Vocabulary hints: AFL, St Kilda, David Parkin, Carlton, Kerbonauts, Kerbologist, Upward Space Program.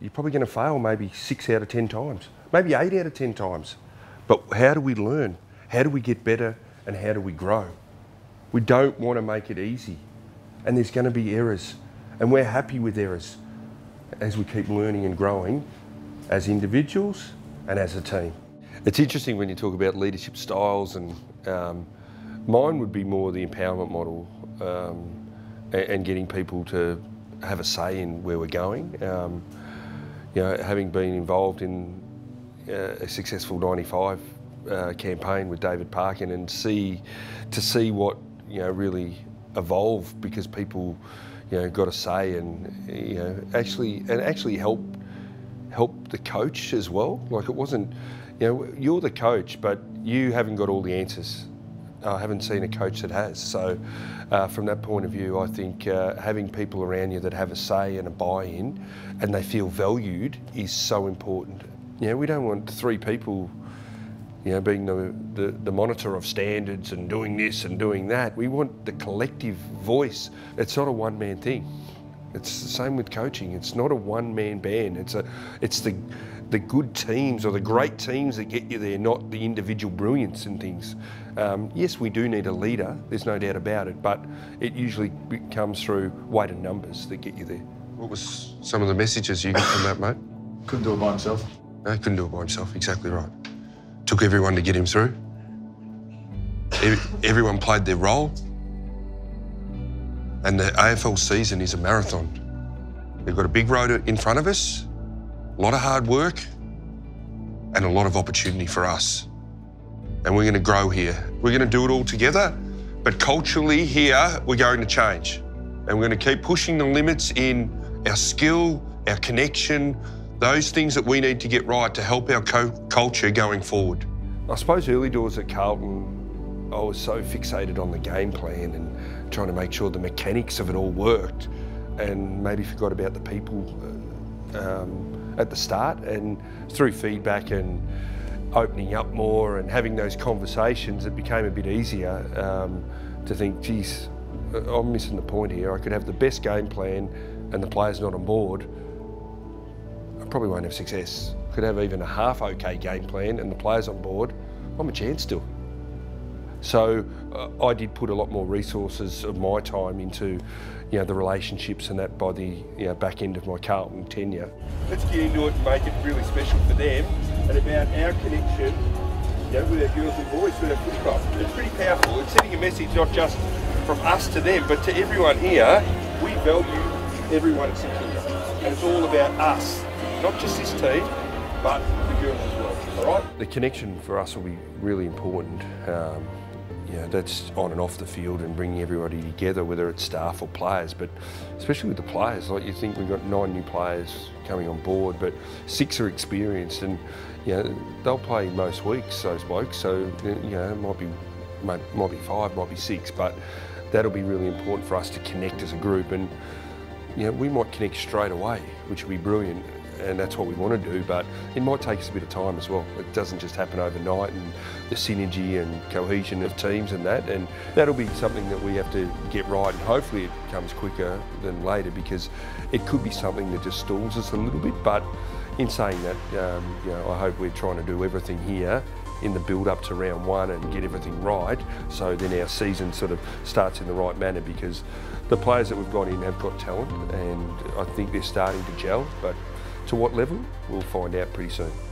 you're probably going to fail maybe 6 out of 10 times, maybe 8 out of 10 times. But how do we learn? How do we get better? And how do we grow? We don't want to make it easy. And there's going to be errors. And we're happy with errors as we keep learning and growing as individuals and as a team. It's interesting when you talk about leadership styles, and mine would be more the empowerment model and getting people to have a say in where we're going. You know, having been involved in a successful 95 campaign with David Parkin, and to see what, you know, really evolved because people, you know, got a say, and, you know, actually help the coach as well. Like, it wasn't, you know, you're the coach, but you haven't got all the answers. I haven't seen a coach that has. So from that point of view, I think having people around you that have a say and a buy-in and they feel valued is so important. You know, we don't want 3 people, you know, being the monitor of standards and doing this and doing that. We want the collective voice. It's not a one-man thing. It's the same with coaching. It's not a one-man band. It's the good teams or the great teams that get you there, not the individual brilliance and things. Yes, we do need a leader, there's no doubt about it, but it usually comes through weight and numbers that get you there. What was some of the messages you got from that, mate? Couldn't do it by himself. No, couldn't do it by himself, exactly right. Took everyone to get him through. Everyone played their role. And the AFL season is a marathon. We've got a big road in front of us, a lot of hard work, and a lot of opportunity for us. And we're going to grow here. We're going to do it all together, but culturally here, we're going to change. And we're going to keep pushing the limits in our skill, our connection, those things that we need to get right to help our culture going forward. I suppose early doors at Carlton, I was so fixated on the game plan and trying to make sure the mechanics of it all worked, and maybe forgot about the people at the start. And through feedback and opening up more and having those conversations, it became a bit easier to think, geez, I'm missing the point here. I could have the best game plan and the players not on board, probably won't have success. Could have even a half okay game plan and the players on board, I'm a chance still. So I did put a lot more resources of my time into, you know, the relationships and that by the, you know, back end of my Carlton tenure. Let's get into it and make it really special for them, and about our connection, you know, with our girls and boys, with our foot club. It's pretty powerful. It's sending a message not just from us to them, but to everyone here. We value everyone at St Kilda, and it's all about us. Not just this team, but the girls as well, all right? The connection for us will be really important. Yeah, that's on and off the field and bringing everybody together, whether it's staff or players, but especially with the players. Like, you think we've got 9 new players coming on board, but 6 are experienced, and, you know, they'll play most weeks, those blokes, so, you know, it might be 5, might be 6, but that'll be really important for us to connect as a group. And, you know, we might connect straight away, which would be brilliant. And that's what we want to do, but it might take us a bit of time as well. It doesn't just happen overnight, and the synergy and cohesion of teams and that'll be something that we have to get right, and hopefully it comes quicker than later, because it could be something that just stalls us a little bit. But in saying that, you know, I hope we're trying to do everything here in the build-up to round 1 and get everything right, so then our season sort of starts in the right manner, because the players that we've got in have got talent, and I think they're starting to gel, but to what level, we'll find out pretty soon.